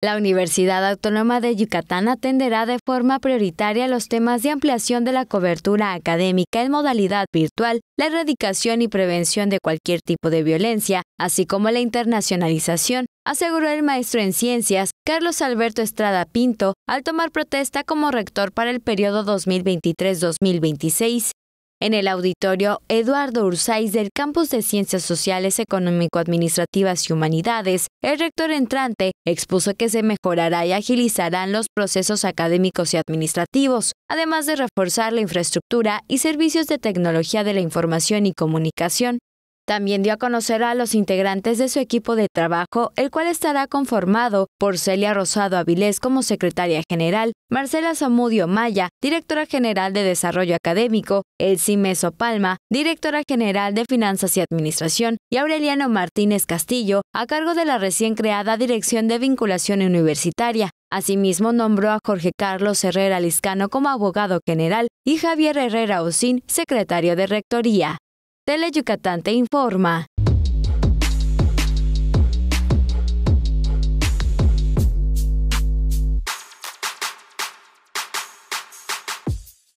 La Universidad Autónoma de Yucatán atenderá de forma prioritaria los temas de ampliación de la cobertura académica en modalidad virtual, la erradicación y prevención de cualquier tipo de violencia, así como la internacionalización, aseguró el maestro en Ciencias, Carlos Alberto Estrada Pinto, al tomar protesta como rector para el periodo 2023-2026. En el auditorio Eduardo Ursáis del Campus de Ciencias Sociales, Económico-Administrativas y Humanidades, el rector entrante expuso que se mejorará y agilizarán los procesos académicos y administrativos, además de reforzar la infraestructura y servicios de tecnología de la información y comunicación. También dio a conocer a los integrantes de su equipo de trabajo, el cual estará conformado por Celia Rosado Avilés como secretaria general, Marcela Zamudio Maya, directora general de Desarrollo Académico, Elsi Mezo Palma, directora general de Finanzas y Administración, y Aureliano Martínez Castillo, a cargo de la recién creada Dirección de Vinculación Universitaria. Asimismo, nombró a Jorge Carlos Herrera Liscano como abogado general y Javier Herrera Osín, secretario de Rectoría. Tele Yucatán te informa.